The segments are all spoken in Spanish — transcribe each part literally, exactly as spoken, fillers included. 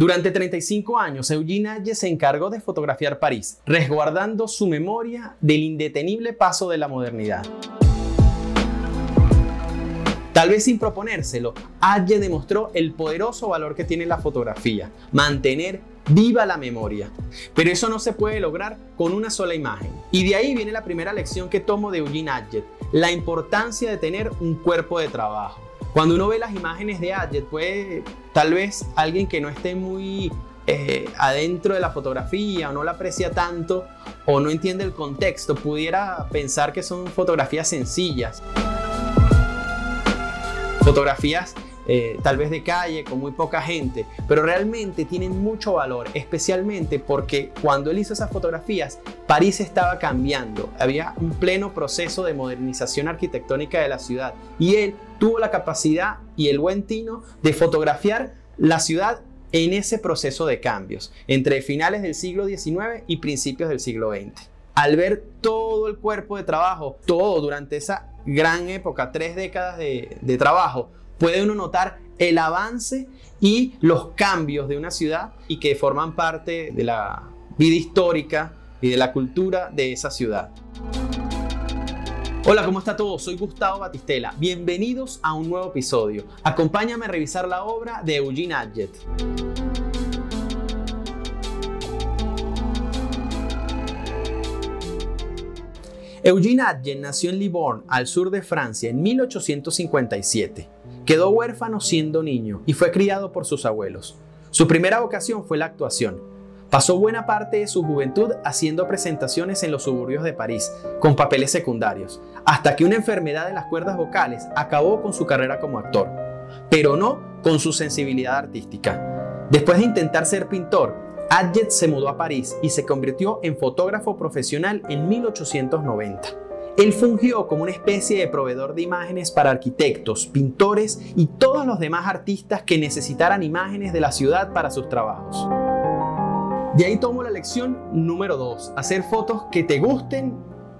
Durante treinta y cinco años, Eugène Atget se encargó de fotografiar París, resguardando su memoria del indetenible paso de la modernidad. Tal vez sin proponérselo, Atget demostró el poderoso valor que tiene la fotografía, mantener viva la memoria. Pero eso no se puede lograr con una sola imagen. Y de ahí viene la primera lección que tomo de Eugène Atget, la importancia de tener un cuerpo de trabajo. Cuando uno ve las imágenes de Atget, puede, tal vez alguien que no esté muy eh, adentro de la fotografía o no la aprecia tanto o no entiende el contexto, pudiera pensar que son fotografías sencillas. Fotografías eh, tal vez de calle, con muy poca gente, pero realmente tienen mucho valor, especialmente porque cuando él hizo esas fotografías, París estaba cambiando. Había un pleno proceso de modernización arquitectónica de la ciudad y él tuvo la capacidad y el buen tino de fotografiar la ciudad en ese proceso de cambios, entre finales del siglo diecinueve y principios del siglo veinte. Al ver todo el cuerpo de trabajo, todo durante esa gran época, tres décadas de, de trabajo, puede uno notar el avance y los cambios de una ciudad y que forman parte de la vida histórica y de la cultura de esa ciudad. Hola, ¿cómo está todo? Soy Gustavo Battistella. Bienvenidos a un nuevo episodio. Acompáñame a revisar la obra de Eugène Atget. Eugène Atget nació en Libourne, al sur de Francia, en mil ochocientos cincuenta y siete. Quedó huérfano siendo niño y fue criado por sus abuelos. Su primera vocación fue la actuación. Pasó buena parte de su juventud haciendo presentaciones en los suburbios de París, con papeles secundarios, hasta que una enfermedad de las cuerdas vocales acabó con su carrera como actor, pero no con su sensibilidad artística. Después de intentar ser pintor, Atget se mudó a París y se convirtió en fotógrafo profesional en mil ochocientos noventa. Él fungió como una especie de proveedor de imágenes para arquitectos, pintores y todos los demás artistas que necesitaran imágenes de la ciudad para sus trabajos. De ahí tomo la lección número dos, hacer fotos que te gusten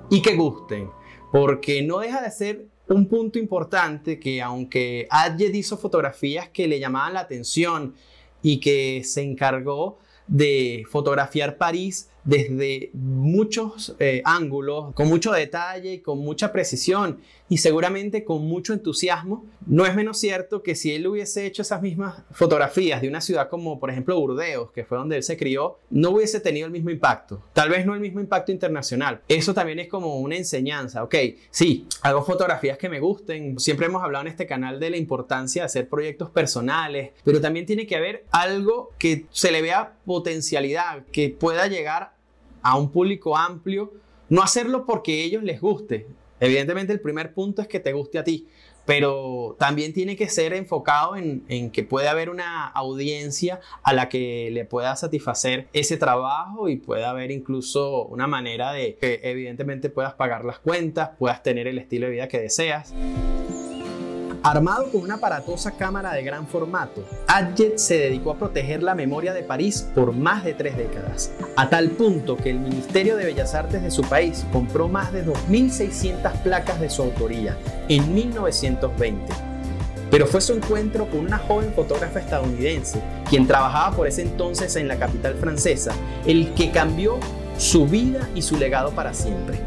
y que gusten, porque no deja de ser un punto importante que aunque Atget hizo fotografías que le llamaban la atención y que se encargó de fotografiar París desde muchos eh, ángulos, con mucho detalle, con mucha precisión y seguramente con mucho entusiasmo, no es menos cierto que si él hubiese hecho esas mismas fotografías de una ciudad como por ejemplo Burdeos, que fue donde él se crió, no hubiese tenido el mismo impacto, tal vez no el mismo impacto internacional. Eso también es como una enseñanza, ok, sí, hago fotografías que me gusten, siempre hemos hablado en este canal de la importancia de hacer proyectos personales, pero también tiene que haber algo que se le vea potencialidad, que pueda llegar a un público amplio, no hacerlo porque a ellos les guste. Evidentemente el primer punto es que te guste a ti, pero también tiene que ser enfocado en, en que pueda haber una audiencia a la que le pueda satisfacer ese trabajo y pueda haber incluso una manera de que evidentemente puedas pagar las cuentas, puedas tener el estilo de vida que deseas. Armado con una aparatosa cámara de gran formato, Atget se dedicó a proteger la memoria de París por más de tres décadas, a tal punto que el Ministerio de Bellas Artes de su país compró más de dos mil seiscientas placas de su autoría en mil novecientos veinte. Pero fue su encuentro con una joven fotógrafa estadounidense, quien trabajaba por ese entonces en la capital francesa, el que cambió su vida y su legado para siempre.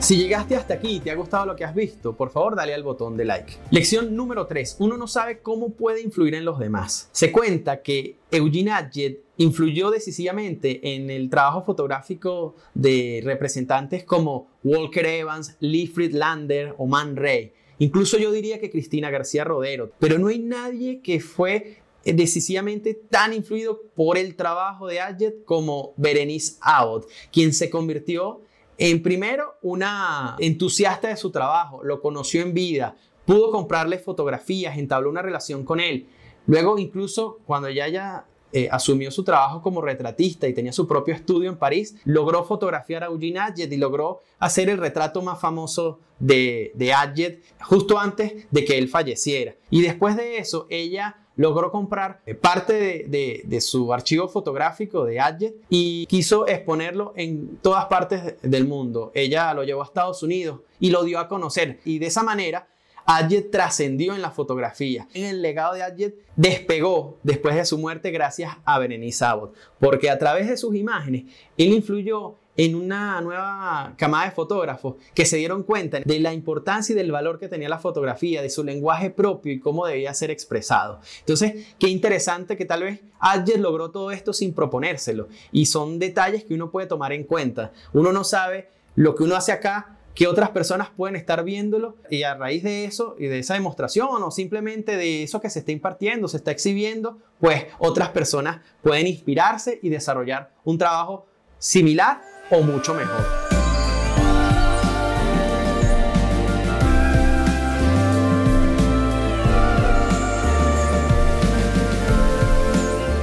Si llegaste hasta aquí y te ha gustado lo que has visto, por favor dale al botón de like. Lección número tres. Uno no sabe cómo puede influir en los demás. Se cuenta que Eugène Atget influyó decisivamente en el trabajo fotográfico de representantes como Walker Evans, Lee Friedlander o Man Ray. Incluso yo diría que Cristina García Rodero. Pero no hay nadie que fue decisivamente tan influido por el trabajo de Atget como Berenice Abbott, quien se convirtió en primero, una entusiasta de su trabajo, lo conoció en vida, pudo comprarle fotografías, entabló una relación con él. Luego incluso cuando ya, ya eh, asumió su trabajo como retratista y tenía su propio estudio en París, logró fotografiar a Eugène Atget y logró hacer el retrato más famoso de, de Atget justo antes de que él falleciera. Y después de eso, ella logró comprar parte de, de, de su archivo fotográfico de Atget y quiso exponerlo en todas partes del mundo. Ella lo llevó a Estados Unidos y lo dio a conocer, y de esa manera Atget trascendió en la fotografía. El legado de Atget despegó después de su muerte gracias a Berenice Abbott, porque a través de sus imágenes él influyó en una nueva camada de fotógrafos que se dieron cuenta de la importancia y del valor que tenía la fotografía, de su lenguaje propio y cómo debía ser expresado. Entonces, qué interesante que tal vez Atget logró todo esto sin proponérselo, y son detalles que uno puede tomar en cuenta. Uno no sabe lo que uno hace acá, que otras personas pueden estar viéndolo, y a raíz de eso y de esa demostración o simplemente de eso que se está impartiendo, se está exhibiendo, pues otras personas pueden inspirarse y desarrollar un trabajo similar o mucho mejor.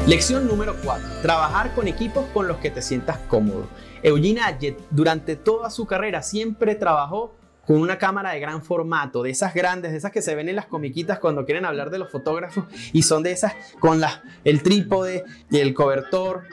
Lección número cuatro. Trabajar con equipos con los que te sientas cómodo. Eugène Atget durante toda su carrera siempre trabajó con una cámara de gran formato, de esas grandes, de esas que se ven en las comiquitas cuando quieren hablar de los fotógrafos, y son de esas con la, el trípode y el cobertor.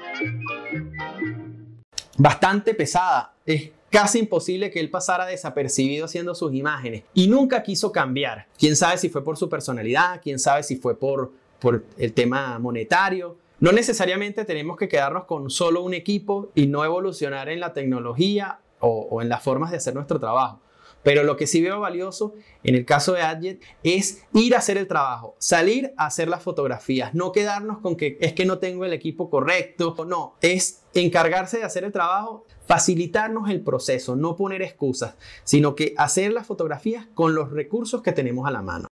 Bastante pesada, es casi imposible que él pasara desapercibido haciendo sus imágenes, y nunca quiso cambiar. Quién sabe si fue por su personalidad, quién sabe si fue por, por el tema monetario. No necesariamente tenemos que quedarnos con solo un equipo y no evolucionar en la tecnología o, o en las formas de hacer nuestro trabajo. Pero lo que sí veo valioso en el caso de Atget es ir a hacer el trabajo, salir a hacer las fotografías, no quedarnos con que es que no tengo el equipo correcto. No, es encargarse de hacer el trabajo, facilitarnos el proceso, no poner excusas, sino que hacer las fotografías con los recursos que tenemos a la mano.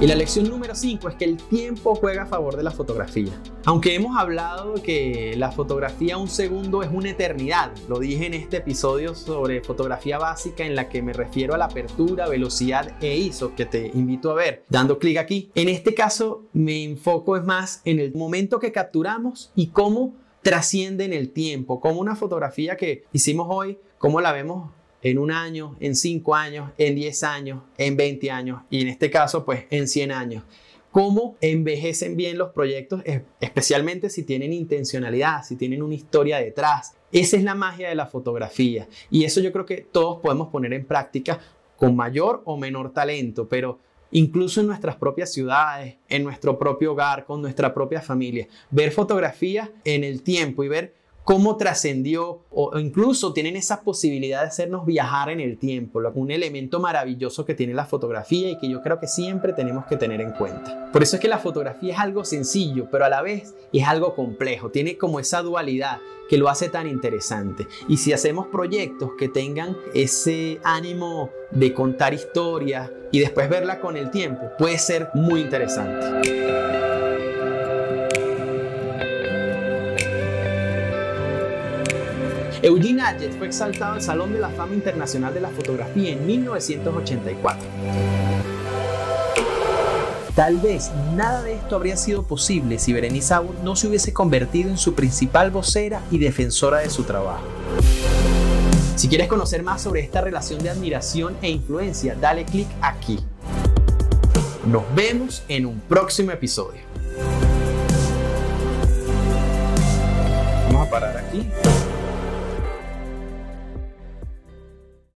Y la lección número cinco es que el tiempo juega a favor de la fotografía. Aunque hemos hablado que la fotografía un segundo es una eternidad, lo dije en este episodio sobre fotografía básica, en la que me refiero a la apertura, velocidad e I S O, que te invito a ver dando clic aquí. En este caso me enfoco es más en el momento que capturamos y cómo trasciende en el tiempo, como una fotografía que hicimos hoy, cómo la vemos en un año, en cinco años, en diez años, en veinte años, y en este caso pues en cien años. Cómo envejecen bien los proyectos, especialmente si tienen intencionalidad, si tienen una historia detrás. Esa es la magia de la fotografía, y eso yo creo que todos podemos poner en práctica con mayor o menor talento, pero incluso en nuestras propias ciudades, en nuestro propio hogar, con nuestra propia familia. Ver fotografías en el tiempo y ver cómo trascendió, o incluso tienen esa posibilidad de hacernos viajar en el tiempo, un elemento maravilloso que tiene la fotografía y que yo creo que siempre tenemos que tener en cuenta. Por eso es que la fotografía es algo sencillo, pero a la vez es algo complejo, tiene como esa dualidad que lo hace tan interesante. Y si hacemos proyectos que tengan ese ánimo de contar historias y después verla con el tiempo, puede ser muy interesante. Eugène Atget fue exaltado al Salón de la Fama Internacional de la Fotografía en mil novecientos ochenta y cuatro. Tal vez nada de esto habría sido posible si Berenice Abbott no se hubiese convertido en su principal vocera y defensora de su trabajo. Si quieres conocer más sobre esta relación de admiración e influencia, dale clic aquí. Nos vemos en un próximo episodio. Vamos a parar aquí.